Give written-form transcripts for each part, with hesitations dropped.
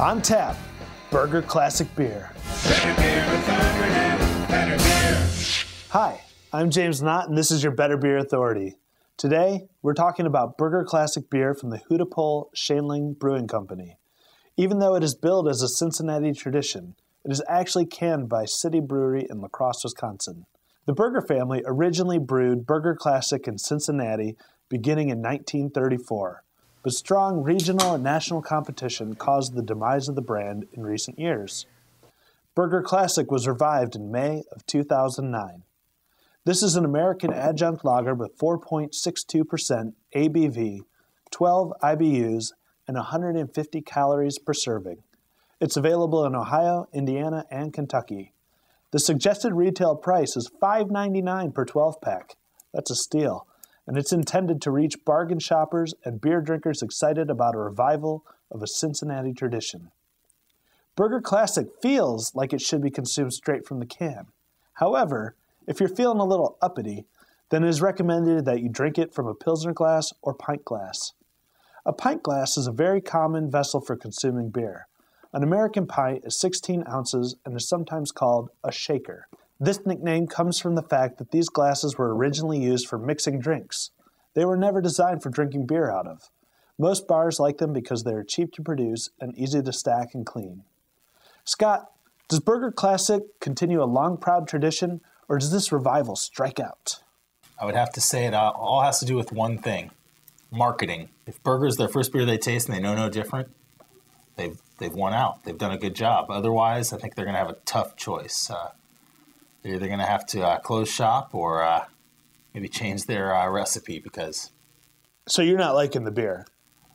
On tap, Bürger Classic Beer. Better beer with Better Beer. Hi, I'm James Knott, and this is your Better Beer Authority. Today, we're talking about Bürger Classic Beer from the Hudepohl-Schoenling Brewing Company. Even though it is billed as a Cincinnati tradition, it is actually canned by City Brewery in La Crosse, Wisconsin. The Bürger family originally brewed Bürger Classic in Cincinnati beginning in 1934. But strong regional and national competition caused the demise of the brand in recent years. Bürger Classic was revived in May of 2009. This is an American adjunct lager with 4.62% ABV, 12 IBUs, and 150 calories per serving. It's available in Ohio, Indiana, and Kentucky. The suggested retail price is $5.99 per 12-pack. That's a steal. And it's intended to reach bargain shoppers and beer drinkers excited about a revival of a Cincinnati tradition. Bürger Classic feels like it should be consumed straight from the can. However, if you're feeling a little uppity, then it is recommended that you drink it from a Pilsner glass or pint glass. A pint glass is a very common vessel for consuming beer. An American pint is 16 ounces and is sometimes called a shaker. This nickname comes from the fact that these glasses were originally used for mixing drinks. They were never designed for drinking beer out of. Most bars like them because they are cheap to produce and easy to stack and clean. Scott, does Bürger Classic continue a long, proud tradition, or does this revival strike out? I would have to say it all has to do with one thing: marketing. If Bürger is their first beer they taste and they know no different, they've won out. They've done a good job. Otherwise, I think they're going to have a tough choice. They're either going to have to close shop or maybe change their recipe because... So you're not liking the beer?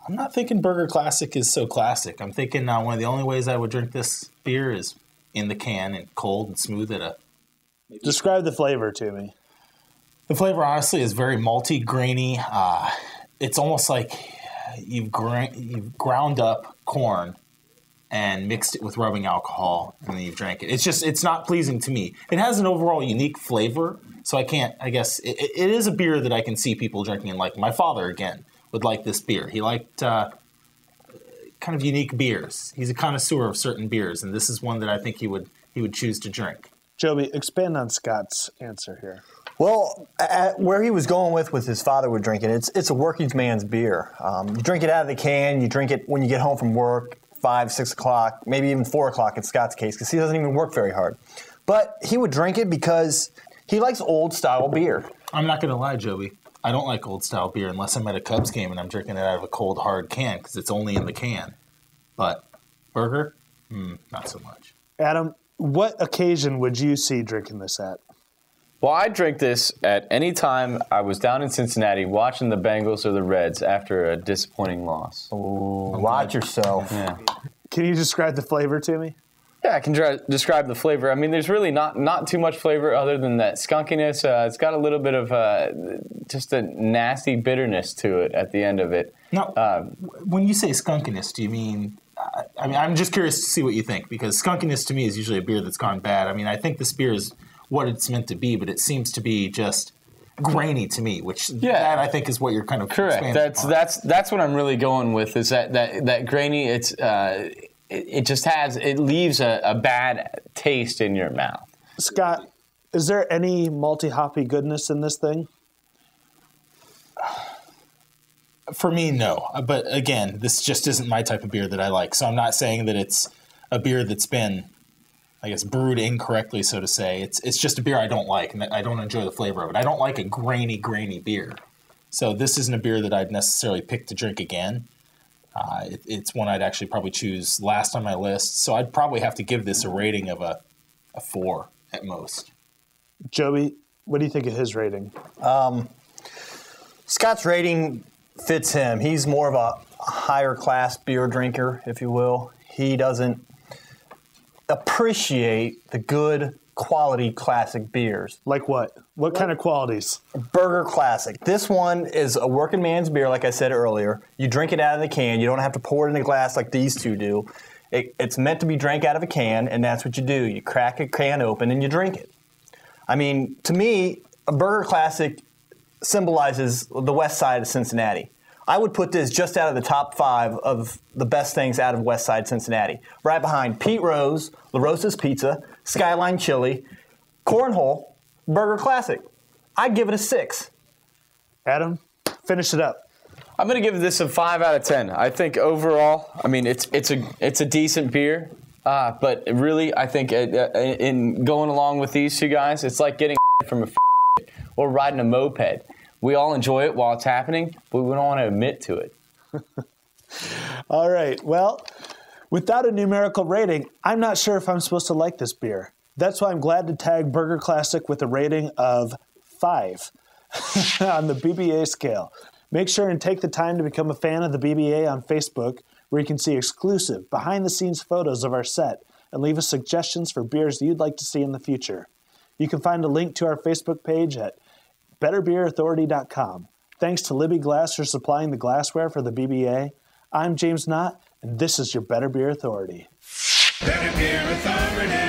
I'm not thinking Bürger Classic is so classic. I'm thinking one of the only ways I would drink this beer is in the can and cold and smooth at a... Maybe. Describe the flavor to me. The flavor, honestly, is very malty, grainy. It's almost like you've ground up corn and mixed it with rubbing alcohol, and then you've drank it. It's just, it's not pleasing to me. It has an overall unique flavor, so I guess it is a beer that I can see people drinking and liking. My father, again, would like this beer. He liked kind of unique beers. He's a connoisseur of certain beers, and this is one that I think he would choose to drink. Joby, expand on Scott's answer here. Well, where he was going with his father would drink it, it's a working man's beer. You drink it out of the can, you drink it when you get home from work, 5, 6 o'clock, maybe even 4 o'clock in Scott's case, because he doesn't even work very hard. But he would drink it because he likes old-style beer. I'm not going to lie, Joby. I don't like old-style beer unless I'm at a Cubs game and I'm drinking it out of a cold, hard can because it's only in the can. But Bürger? Not so much. Adam, what occasion would you see drinking this at? Well, I'd drink this at any time I was down in Cincinnati watching the Bengals or the Reds after a disappointing loss. Oh, watch yourself. Yeah. Can you describe the flavor to me? Yeah, I can describe the flavor. I mean, there's really not too much flavor other than that skunkiness. It's got a little bit of just a nasty bitterness to it at the end of it. Now, when you say skunkiness, do you mean... I mean, I'm just curious to see what you think, because skunkiness to me is usually a beer that's gone bad. I mean, I think this beer is... what it's meant to be, but it seems to be just grainy to me, which that I think is what you're kind of correct. That's what I'm really going with, is that grainy. It's it just has, it leaves a bad taste in your mouth. Scott, is there any multi-hoppy goodness in this thing? For me, no. But again, this just isn't my type of beer that I like, so I'm not saying that it's a beer that's been, I guess, brewed incorrectly, so to say. It's just a beer I don't like, and I don't enjoy the flavor of it. I don't like a grainy beer. So this isn't a beer that I'd necessarily pick to drink again. It's one I'd actually probably choose last on my list. So I'd probably have to give this a rating of a 4 at most. Joby, what do you think of his rating? Scott's rating fits him. He's more of a higher class beer drinker, if you will. He doesn't appreciate the good quality classic beers. Like what? What kind of qualities? Bürger Classic. This one is a working man's beer, like I said earlier. You drink it out of the can. You don't have to pour it in a glass like these two do. It's meant to be drank out of a can, and that's what you do. You crack a can open and you drink it. I mean, to me, a Bürger Classic symbolizes the west side of Cincinnati. I would put this just out of the top five of the best things out of Westside Cincinnati. Right behind Pete Rose, La Rosa's Pizza, Skyline Chili, Cornhole, Bürger Classic. I'd give it a 6. Adam, finish it up. I'm going to give this a 5 out of 10. I think overall, I mean, it's a decent beer, but really, I think in going along with these two guys, it's like getting from a or riding a moped. We all enjoy it while it's happening, but we don't want to admit to it. All right. Well, without a numerical rating, I'm not sure if I'm supposed to like this beer. That's why I'm glad to tag Bürger Classic with a rating of 5 on the BBA scale. Make sure and take the time to become a fan of the BBA on Facebook, where you can see exclusive, behind-the-scenes photos of our set and leave us suggestions for beers you'd like to see in the future. You can find a link to our Facebook page at betterbeerauthority.com. Thanks to Libby Glass for supplying the glassware for the BBA. I'm James Knott, and this is your Better Beer Authority. Better Beer Authority!